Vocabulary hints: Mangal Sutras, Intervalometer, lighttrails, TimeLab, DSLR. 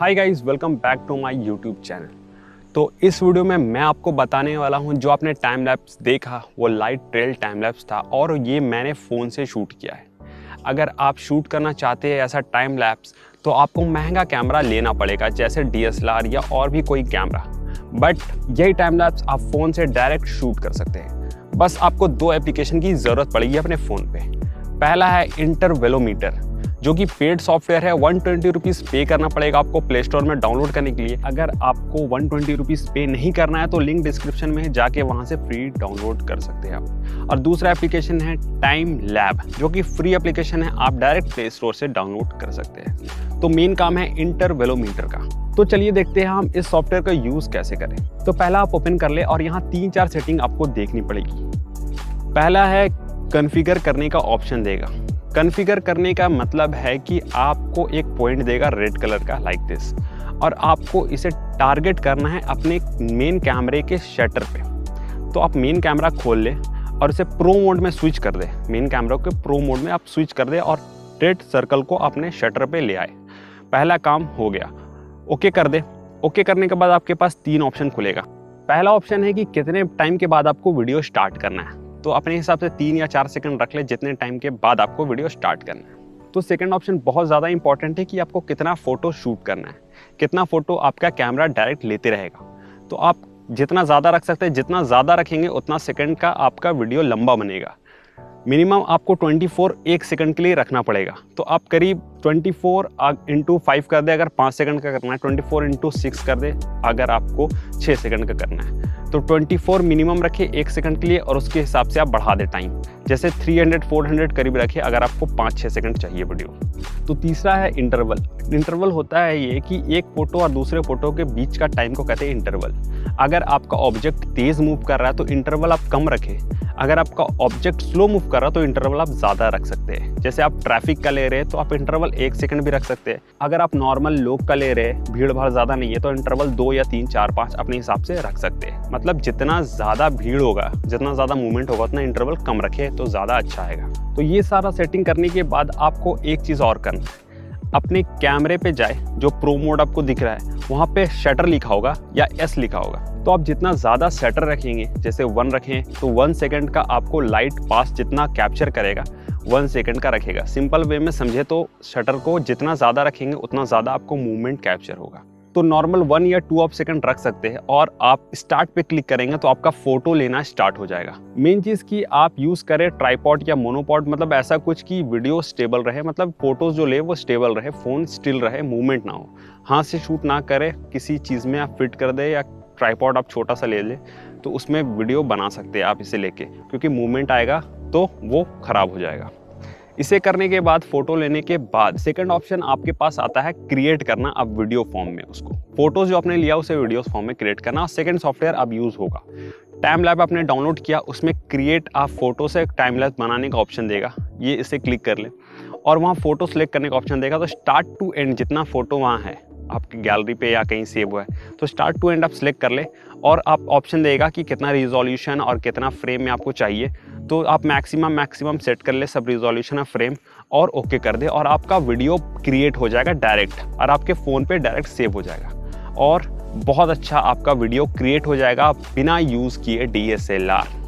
Hi guys, welcome back to my YouTube channel. तो इस video में मैं आपको बताने वाला हूं, जो आपने टाइम लैप्स देखा वो लाइट ट्रेल टाइम लैप्स था और ये मैंने फ़ोन से शूट किया है। अगर आप शूट करना चाहते हैं ऐसा टाइम लैप्स तो आपको महंगा कैमरा लेना पड़ेगा, जैसे DSLR या और भी कोई कैमरा, बट यही टाइम लैप्स आप फ़ोन से डायरेक्ट शूट कर सकते हैं। बस आपको दो एप्लीकेशन की ज़रूरत पड़ेगी अपने फ़ोन पे। पहला है इंटरवेलोमीटर, जो कि पेड सॉफ्टवेयर है। 120 रुपीज़ पे करना पड़ेगा आपको प्ले स्टोर में डाउनलोड करने के लिए। अगर आपको 120 रुपीज़ पे नहीं करना है तो लिंक डिस्क्रिप्शन में जाके वहां से फ्री डाउनलोड कर सकते हैं आप। और दूसरा एप्लीकेशन है टाइम लैब, जो कि फ्री एप्लीकेशन है, आप डायरेक्ट प्ले स्टोर से डाउनलोड कर सकते हैं। तो मेन काम है इंटरवेलोमीटर का। तो चलिए देखते हैं हम इस सॉफ्टवेयर का यूज़ कैसे करें। तो पहला आप ओपन कर ले और यहाँ 3-4 सेटिंग आपको देखनी पड़ेगी। पहला है कन्फिगर करने का ऑप्शन देगा। कन्फिगर करने का मतलब है कि आपको एक पॉइंट देगा रेड कलर का, लाइक दिस, और आपको इसे टारगेट करना है अपने मेन कैमरे के शटर पे। तो आप मेन कैमरा खोल ले और इसे प्रो मोड में स्विच कर दे। मेन कैमरा के प्रो मोड में आप स्विच कर दे और रेड सर्कल को अपने शटर पे ले आए। पहला काम हो गया, ओके कर दे। ओके करने के बाद आपके पास 3 ऑप्शन खुलेगा। पहला ऑप्शन है कि कितने टाइम के बाद आपको वीडियो स्टार्ट करना है, तो अपने हिसाब से 3 या 4 सेकंड रख ले, जितने टाइम के बाद आपको वीडियो स्टार्ट करना है। तो सेकंड ऑप्शन बहुत ज़्यादा इंपॉर्टेंट है कि आपको कितना फ़ोटो शूट करना है, कितना फ़ोटो आपका कैमरा डायरेक्ट लेते रहेगा। तो आप जितना ज़्यादा रख सकते हैं, जितना ज़्यादा रखेंगे उतना सेकंड का आपका वीडियो लंबा बनेगा। मिनिमम आपको 24 1 सेकंड के लिए रखना पड़ेगा। तो आप करीब 24 × 5 कर दे अगर 5 सेकंड का करना है, 24 × 6 कर दे अगर आपको 6 सेकंड का करना है। तो 24 मिनिमम रखे 1 सेकंड के लिए और उसके हिसाब से आप बढ़ा दे टाइम, जैसे 300 400 करीब रखे अगर आपको 5-6 सेकंड चाहिए वीडियो। तो तीसरा है इंटरवल। इंटरवल होता है ये कि एक फ़ोटो और दूसरे फ़ोटो के बीच का टाइम को कहते हैं इंटरवल। अगर आपका ऑब्जेक्ट तेज़ मूव कर रहा है तो इंटरवल आप कम रखें, अगर आपका ऑब्जेक्ट स्लो मूव कर रहा है तो इंटरवल आप ज़्यादा रख सकते हैं। जैसे आप ट्रैफिक का ले रहे हैं तो आप इंटरवल 1 सेकंड भी रख सकते हैं। अगर आप नॉर्मल लोग का ले रहे हैं, भीड़ भाड़ ज़्यादा नहीं है, तो इंटरवल 2 या 3, 4, 5 अपने हिसाब से रख सकते हैं। मतलब जितना ज़्यादा भीड़ होगा, जितना ज़्यादा मूवमेंट होगा, उतना इंटरवल कम रखें तो ज़्यादा अच्छा आएगा। तो ये सारा सेटिंग करने के बाद आपको एक चीज़ और करना है, अपने कैमरे पे जाए, जो प्रो मोड आपको दिख रहा है वहाँ पे शटर लिखा होगा या S लिखा होगा। तो आप जितना ज़्यादा शटर रखेंगे, जैसे 1 रखें तो 1 सेकंड का आपको लाइट पास जितना कैप्चर करेगा 1 सेकंड का रखेगा। सिंपल वे में समझे तो शटर को जितना ज़्यादा रखेंगे उतना ज़्यादा आपको मूवमेंट कैप्चर होगा। तो नॉर्मल 1 या 2 आप सेकंड रख सकते हैं और आप स्टार्ट पे क्लिक करेंगे तो आपका फ़ोटो लेना स्टार्ट हो जाएगा। मेन चीज़ कि आप यूज़ करें ट्राइपॉड या मोनोपॉड, मतलब ऐसा कुछ कि वीडियो स्टेबल रहे, मतलब फ़ोटोज़ जो ले वो स्टेबल रहे, फ़ोन स्टिल रहे, मूवमेंट ना हो, हाथ से शूट ना करे, किसी चीज़ में आप फिट कर दे या ट्राइपॉड आप छोटा सा ले लें तो उसमें वीडियो बना सकते हैं आप इसे लेके, क्योंकि मूवमेंट आएगा तो वो ख़राब हो जाएगा। इसे करने के बाद, फोटो लेने के बाद, सेकंड ऑप्शन आपके पास आता है क्रिएट करना। अब वीडियो फॉर्म में उसको फोटोज जो आपने लिया उसे वीडियो फॉर्म में क्रिएट करना। सेकंड सॉफ्टवेयर अब यूज़ होगा, टाइम लैब आपने डाउनलोड किया, उसमें क्रिएट आप फोटो से टाइम लैब बनाने का ऑप्शन देगा। ये इसे क्लिक कर लें और वहाँ फ़ोटो सेलेक्ट करने का ऑप्शन देगा। तो स्टार्ट टू एंड जितना फ़ोटो वहाँ है आपकी गैलरी पे या कहीं सेव हुआ है, तो स्टार्ट टू एंड आप सेलेक्ट कर ले और आप ऑप्शन देगा कि कितना रिजोल्यूशन और कितना फ्रेम में आपको चाहिए। तो आप मैक्सिमम सेट कर ले सब रिजोल्यूशन और फ्रेम और ओके कर दे और आपका वीडियो क्रिएट हो जाएगा डायरेक्ट और आपके फ़ोन पे डायरेक्ट सेव हो जाएगा और बहुत अच्छा आपका वीडियो क्रिएट हो जाएगा बिना यूज़ किए DSLR।